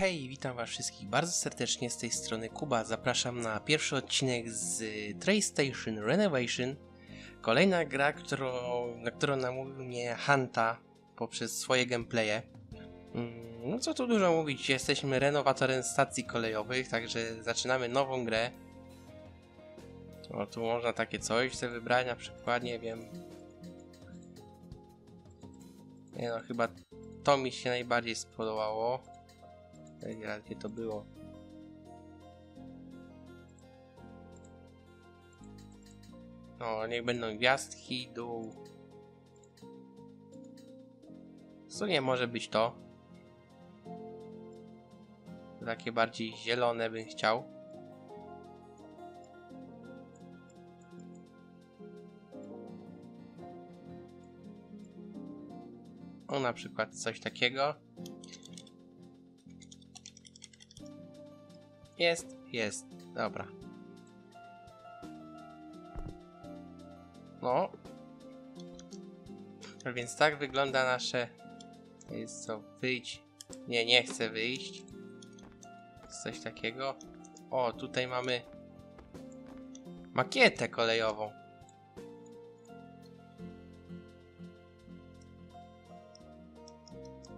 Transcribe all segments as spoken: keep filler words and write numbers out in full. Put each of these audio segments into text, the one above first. Hej, witam was wszystkich bardzo serdecznie, z tej strony Kuba. Zapraszam na pierwszy odcinek z Train Station Renovation. Kolejna gra, którą, na którą namówił mnie Hunter poprzez swoje gameplaye. No co tu dużo mówić, jesteśmy renowatorem stacji kolejowych, także zaczynamy nową grę. O, tu można takie coś sobie wybrać, na przykład, nie wiem... Nie no, chyba to mi się najbardziej spodobało. Gdzie to było? No, niech będą gwiazdki, dół. W sumie może być to. Takie bardziej zielone bym chciał. O, na przykład coś takiego. Jest, jest, dobra. No. A więc tak wygląda nasze... Jest co, wyjść. Nie, nie chcę wyjść. Jest coś takiego. O, tutaj mamy... makietę kolejową.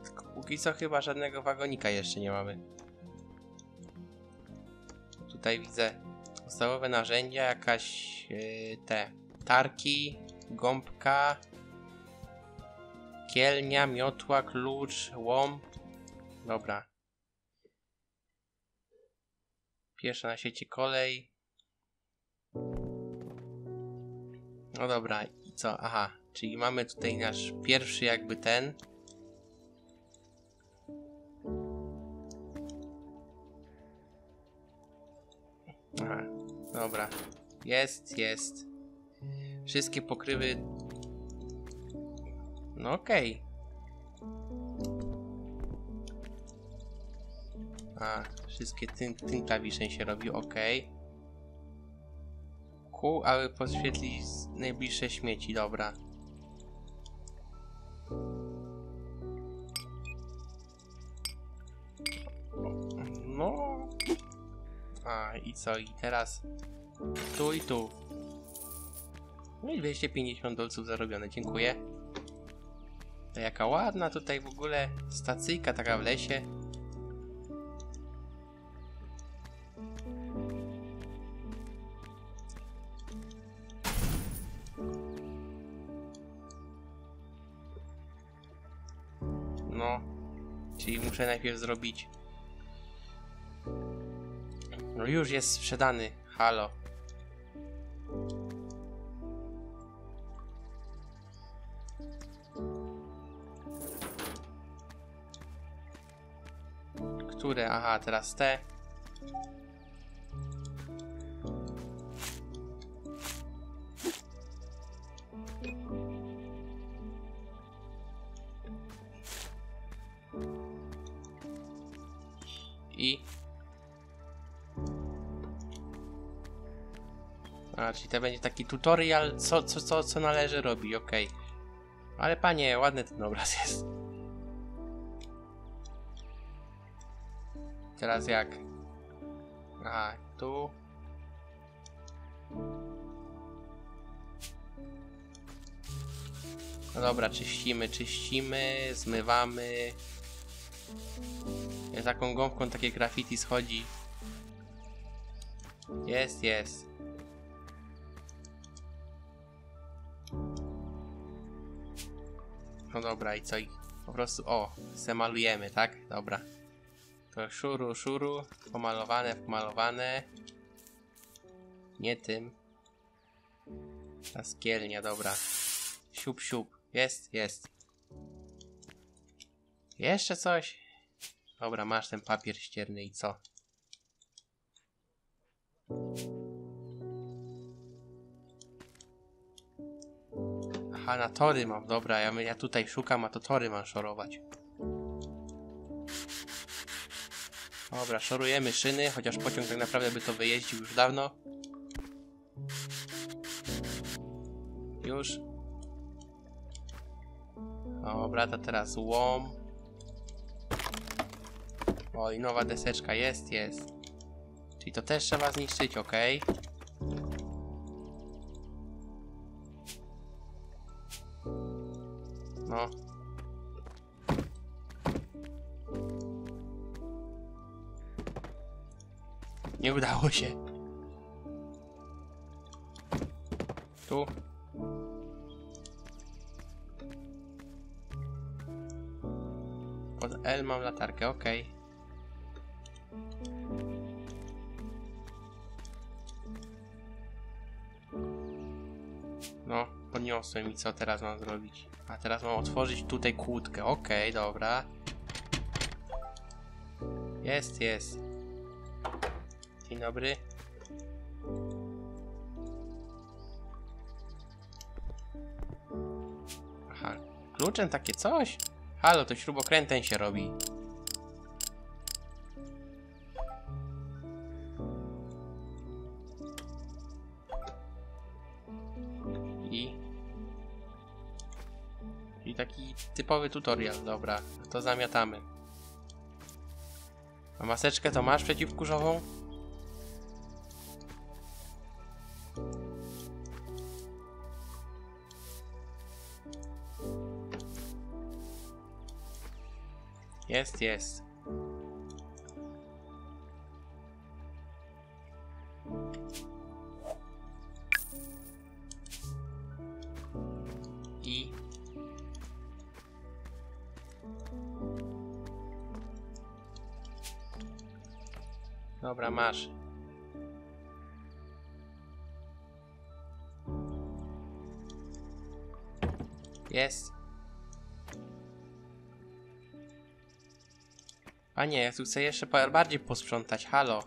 Tylko póki co chyba żadnego wagonika jeszcze nie mamy. Tutaj widzę podstawowe narzędzia, jakaś yy, te tarki, gąbka, kielnia, miotła, klucz, łom. Dobra. Pierwsza na świecie kolej. No dobra, i co? Aha, czyli mamy tutaj nasz pierwszy jakby ten. Aha, dobra. Jest, jest. Wszystkie pokrywy... No okej. Okay. A, wszystkie tym, tym klawiszem się robi, okej. Okay. Q, aby podświetlić najbliższe śmieci, dobra. No... A, i co? I teraz tu i tu. No i dwieście pięćdziesiąt dolców zarobione, dziękuję. To jaka ładna tutaj w ogóle stacyjka taka w lesie. No, czyli muszę najpierw zrobić... No już jest sprzedany, halo. Które? Aha, teraz te. I... A, czyli to będzie taki tutorial, co, co, co, co należy robić, okej. Okay. Ale panie, ładny ten obraz jest. Teraz jak? A, tu. No dobra, czyścimy, czyścimy, zmywamy. Ja taką gąbką takie graffiti schodzi. Jest, jest. No dobra, i co? I po prostu, o, zamalujemy, tak? Dobra. To szuru, szuru, pomalowane, pomalowane. Nie tym. Ta skielnia, dobra. Siup, siup. Jest, jest. Jeszcze coś? Dobra, masz ten papier ścierny i co? Aha, na tory mam, dobra, ja, ja tutaj szukam, a to tory mam szorować. Dobra, szorujemy szyny, chociaż pociąg tak naprawdę by to wyjeździł już dawno. Już. Dobra, to teraz łom. O, i nowa deseczka jest, jest. Czyli to też trzeba zniszczyć, ok. No. Nie udało się. Tu. Pod L mam latarkę, ok. No, podniosłem i co teraz mam zrobić? A teraz mam otworzyć tutaj kłódkę, ok, dobra. Jest, jest. Dzień dobry. Aha, kluczem takie coś? Halo, to śrubokrętem się robi. I... I taki typowy tutorial, dobra. To zamiatamy. A maseczkę to masz przeciwkurzową? Jest, jest. I... Dobra, masz. Jest. A nie, ja tu chcę jeszcze bardziej posprzątać, halo.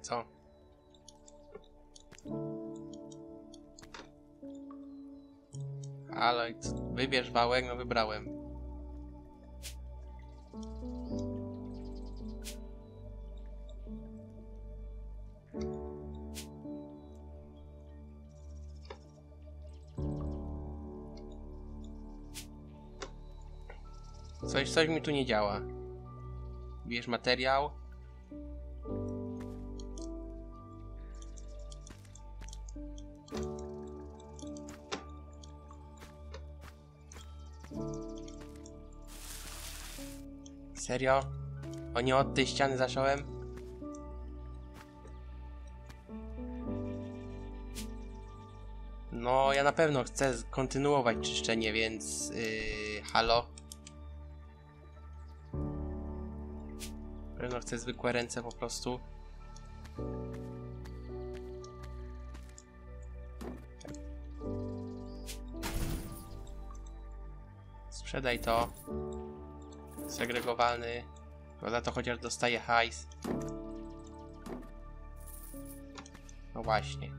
Co? Ale wybierz wałek, no wybrałem. Coś, coś mi tu nie działa. Bierz materiał. Serio? O nie, od tej ściany zacząłem? No, ja na pewno chcę kontynuować czyszczenie, więc... Yy, halo? Na pewno chcę zwykłe ręce po prostu. Sprzedaj to. Segregowany, bo za to chociaż dostaje hajs. No właśnie.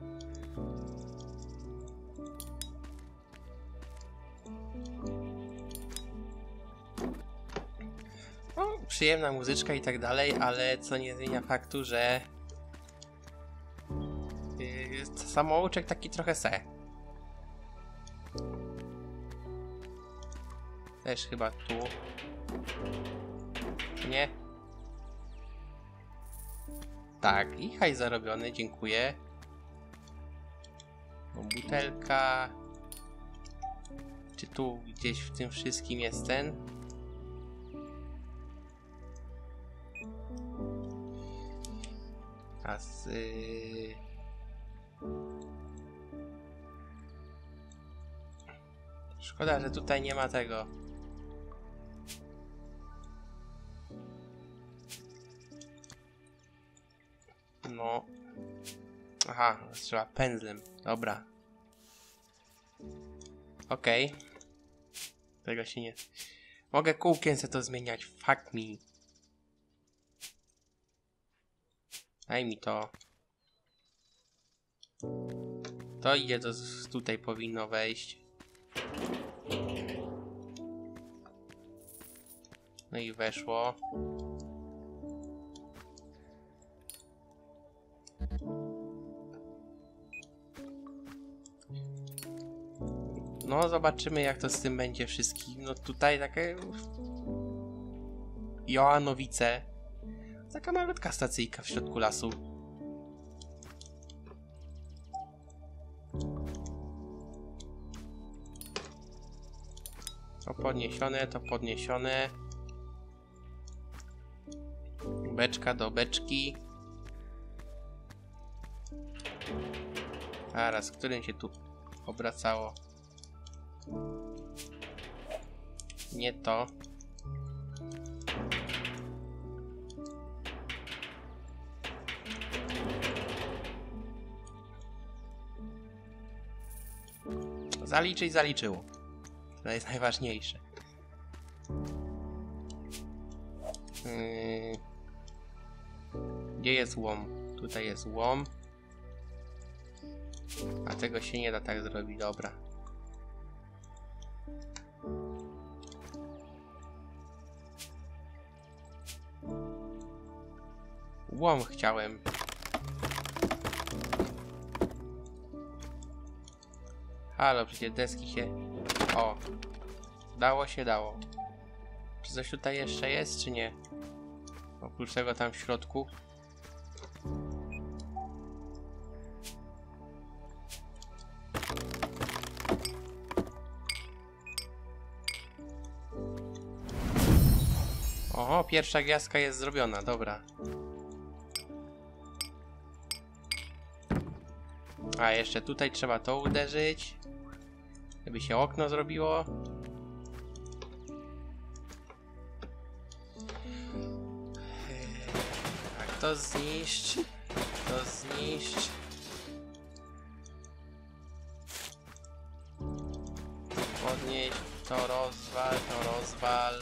No, przyjemna muzyczka i tak dalej, ale co nie zmienia faktu, że yy, samouczek taki trochę se. Też chyba tu. Nie. Tak, i haj zarobiony, dziękuję. Butelka. Czy tu gdzieś w tym wszystkim jest ten? A z... Yy... Szkoda, że tutaj nie ma tego. No. Aha, trzeba pędzlem. Dobra. Okej. Okay. Tego się nie... Mogę kółkiem sobie to zmieniać. Fuck me. Daj mi to. To idzie, to tutaj powinno wejść. No i weszło. No, zobaczymy, jak to z tym będzie wszystkim. No tutaj takie Joanowice. Taka malutka stacyjka w środku lasu. To podniesione, to podniesione. Beczka do beczki. A raz, którym się tu obracało? Nie to. Zaliczyć zaliczyło. To jest najważniejsze. Yy... Gdzie jest łom? Tutaj jest łom. A tego się nie da tak zrobić, dobra. Łom chciałem. Ale przecież deski się... O! Dało się, dało. Czy coś tutaj jeszcze jest, czy nie? Oprócz tego tam w środku. Oho, pierwsza gwiazdka jest zrobiona, dobra. A jeszcze tutaj trzeba to uderzyć, żeby się okno zrobiło. Tak, to zniszcz, to zniszcz. Podnieś, to rozwal, to rozwal.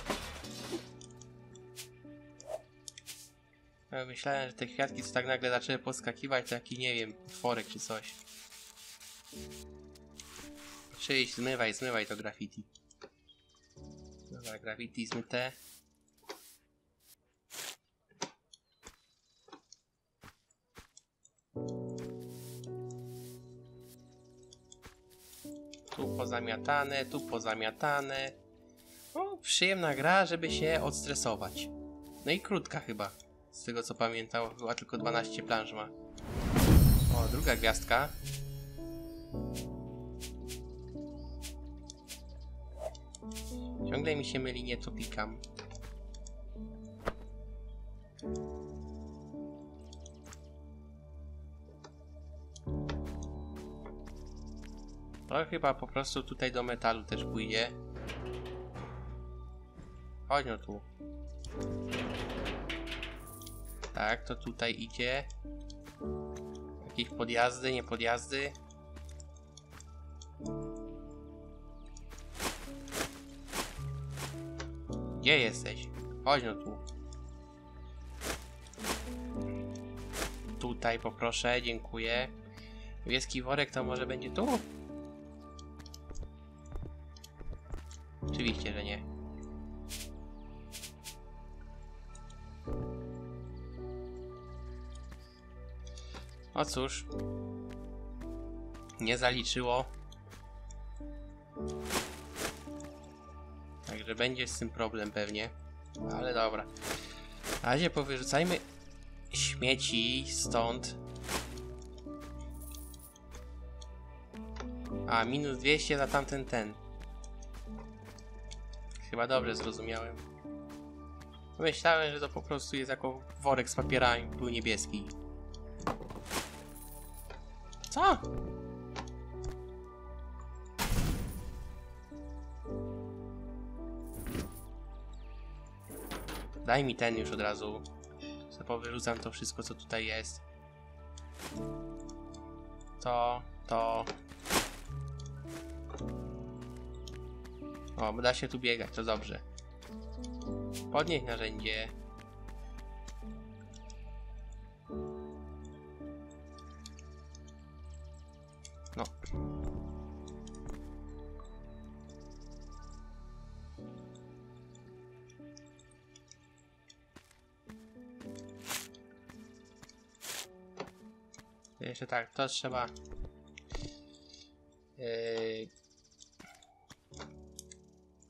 Ja myślałem, że te kwiatki co tak nagle zaczęły poskakiwać, to jaki, nie wiem, tworek czy coś. Czyjś, zmywaj, zmywaj to graffiti. Dobra, graffiti zmyte. Tu pozamiatane, tu pozamiatane. O, przyjemna gra, żeby się odstresować. No i krótka chyba. Z tego co pamiętam, była tylko dwanaście planż ma. O, druga gwiazdka. Ciągle mi się myli, nie to pikam. To chyba po prostu tutaj do metalu też pójdzie. Chodź no tu. Tak, to tutaj idzie. Jakieś podjazdy, nie podjazdy. Gdzie jesteś? Chodź no tu. Tutaj poproszę, dziękuję. Niebieski worek to może będzie tu? Oczywiście, że nie. No cóż, nie zaliczyło. Także będzie z tym problem pewnie. Ale dobra. Na razie powyrzucajmy śmieci stąd. A, minus dwieście za tamten ten. Chyba dobrze zrozumiałem. Myślałem, że to po prostu jest jako worek z papierami, był niebieski. Co? Daj mi ten już od razu. Powyrzucam to wszystko, co tutaj jest. To, to. O, bo da się tu biegać, to dobrze. Podnieś narzędzie. No. Jeszcze tak, to trzeba... Yy...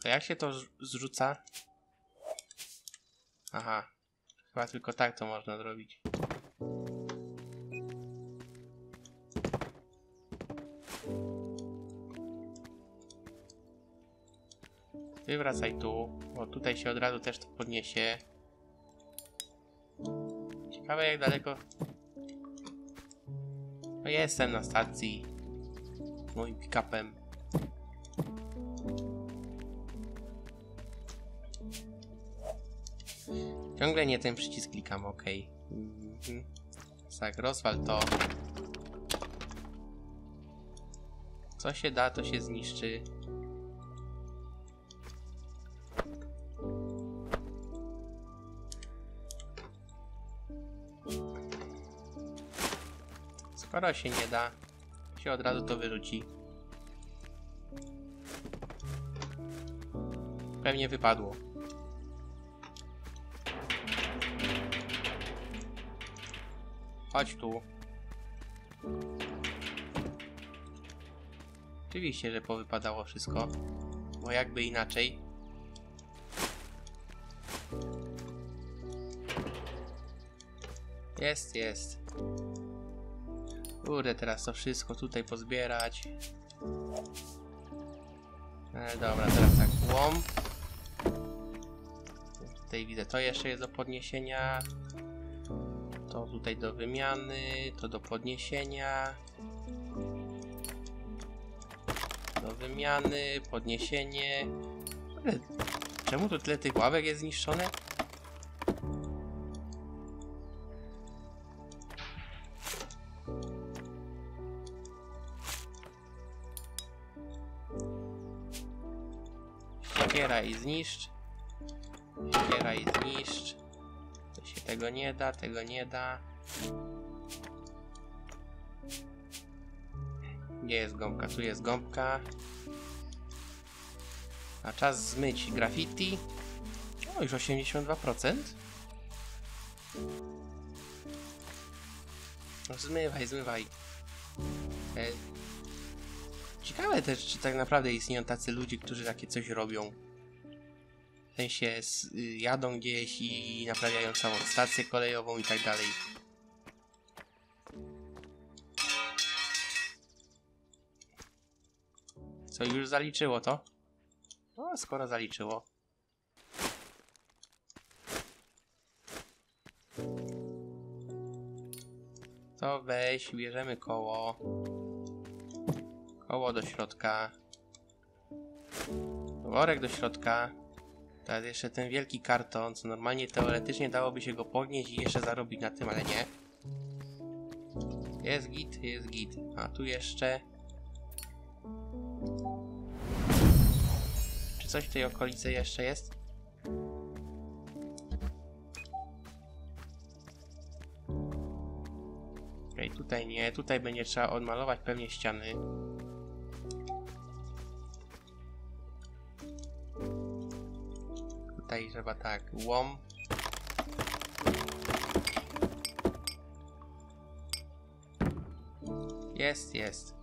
To jak się to zrzuca? Aha. Chyba tylko tak to można zrobić. Wywracaj tu, bo tutaj się od razu też to podniesie. Ciekawe jak daleko... No jestem na stacji z moim pick-upem. Ciągle nie ten przycisk klikam, ok. Mm-hmm. Tak, rozwal to. Co się da, to się zniszczy. Skoro się nie da, się od razu to wyrzuci. Pewnie wypadło. Chodź tu. Oczywiście, że powypadało wszystko, bo jakby inaczej. Jest, jest. Kurde, teraz to wszystko tutaj pozbierać. E, dobra, teraz tak, łom. Tutaj widzę, to jeszcze jest do podniesienia. To tutaj do wymiany, to do podniesienia. Do wymiany, podniesienie. Kurde, czemu tu tyle tych ławek jest zniszczone? I zniszcz. Zbieraj i zniszcz. To się tego nie da, tego nie da. Gdzie jest gąbka? Tu jest gąbka. A czas zmyć graffiti. O, już osiemdziesiąt dwa procent. No, zmywaj, zmywaj. E... Ciekawe też, czy tak naprawdę istnieją tacy ludzie, którzy takie coś robią. W sensie jadą gdzieś i naprawiają całą stację kolejową i tak dalej. Co, już zaliczyło to? No, skoro zaliczyło. To weź, bierzemy koło. Koło do środka. Worek do środka. Teraz jeszcze ten wielki karton, co normalnie teoretycznie dałoby się go podnieść i jeszcze zarobić na tym, ale nie. Jest git, jest git. A tu jeszcze... Czy coś w tej okolicy jeszcze jest? Okej, tutaj nie. Tutaj będzie trzeba odmalować pewnie ściany. I trzeba tak, łom. Jest, jest.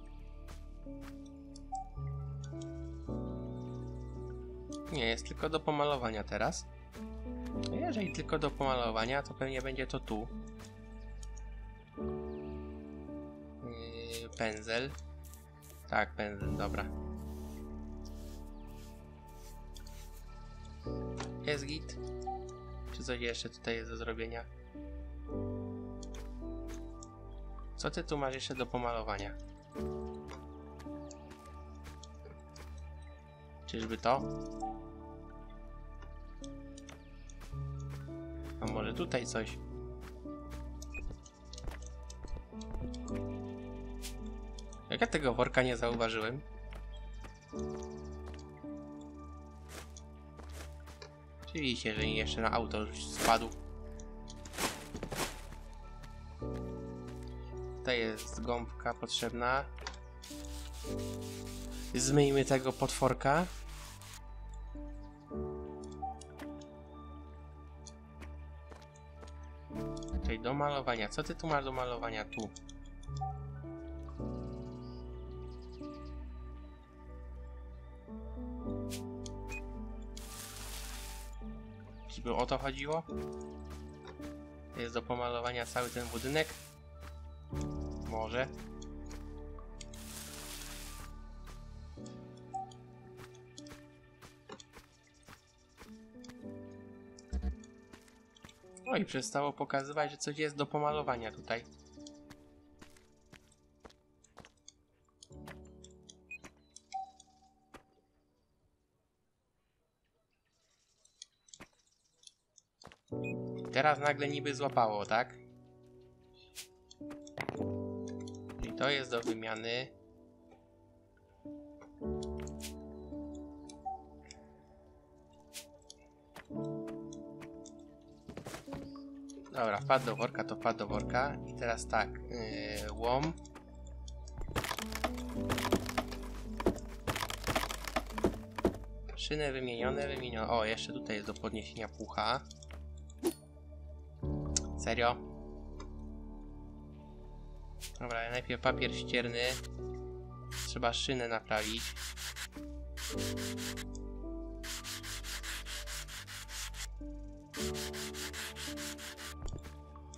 Nie, jest tylko do pomalowania teraz. Jeżeli tylko do pomalowania, to pewnie będzie to tu. Yy, pędzel. Tak, pędzel, dobra. Jest git? Czy coś jeszcze tutaj jest do zrobienia? Co ty tu masz jeszcze do pomalowania? Czyżby to? A może tutaj coś? Jak ja tego worka nie zauważyłem? Oczywiście, że jeszcze na auto już spadł. Tutaj jest gąbka potrzebna. Zmyjmy tego potworka. Okej, do malowania. Co ty tu masz do malowania? Tu. Czyby o to chodziło? Jest do pomalowania cały ten budynek? Może. No i przestało pokazywać, że coś jest do pomalowania tutaj. Teraz nagle niby złapało, tak? I to jest do wymiany. Dobra, wpadł do worka, to wpadł do worka. I teraz tak, yy, łom. Szyny wymienione, wymienione. O, jeszcze tutaj jest do podniesienia pucha. Serio? Dobra, najpierw papier ścierny. Trzeba szynę naprawić.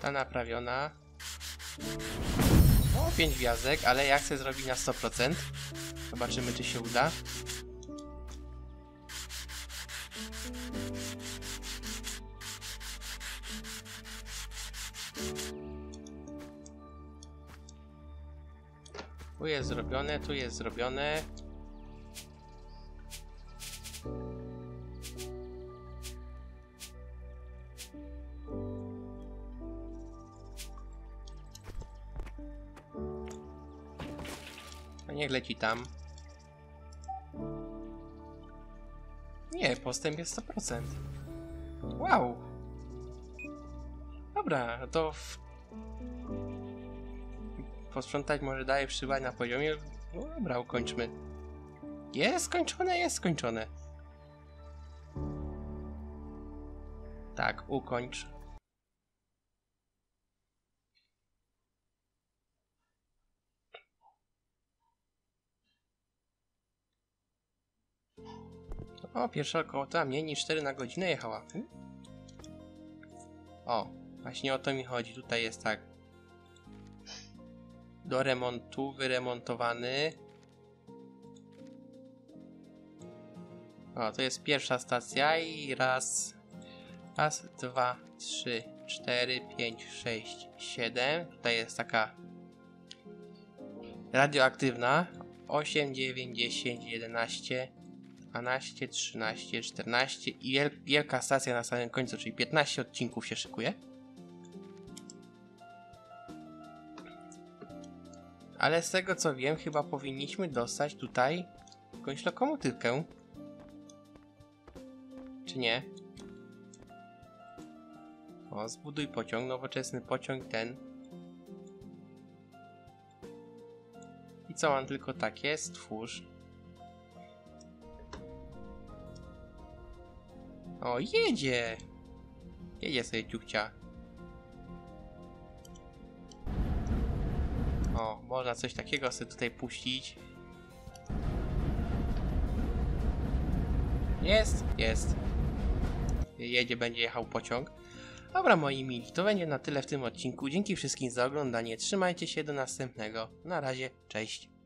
Ta naprawiona. O, pięć gwiazdek, ale ja chcę zrobić na sto procent. Zobaczymy, czy się uda. Tu jest zrobione, tu jest zrobione. A niech leci tam. Nie, postęp jest sto procent. Wow. Dobra, to... W... Posprzątać może daje przywać na poziomie. No dobra, ukończmy. Jest skończone, jest skończone. Tak, ukończ. O, pierwsza okołota mniej niż cztery na godzinę jechała. Hmm? O, właśnie o to mi chodzi. Tutaj jest tak. Do remontu, wyremontowany. O, to jest pierwsza stacja i raz, raz, dwa, trzy, cztery, pięć, sześć, siedem. Tutaj jest taka radioaktywna. osiem, dziewięć, dziesięć, jedenaście, dwanaście, trzynaście, czternaście i wielka stacja na samym końcu, czyli piętnaście odcinków się szykuje. Ale z tego co wiem, chyba powinniśmy dostać tutaj jakąś lokomotywkę. Czy nie? O, zbuduj pociąg, nowoczesny pociąg ten. I co, mam tylko takie? Stwórz. O, jedzie! Jedzie sobie ciuchcia. O, można coś takiego sobie tutaj puścić. Jest, jest. Jedzie, będzie jechał pociąg. Dobra, moi mili, to będzie na tyle w tym odcinku. Dzięki wszystkim za oglądanie. Trzymajcie się, do następnego. Na razie, cześć.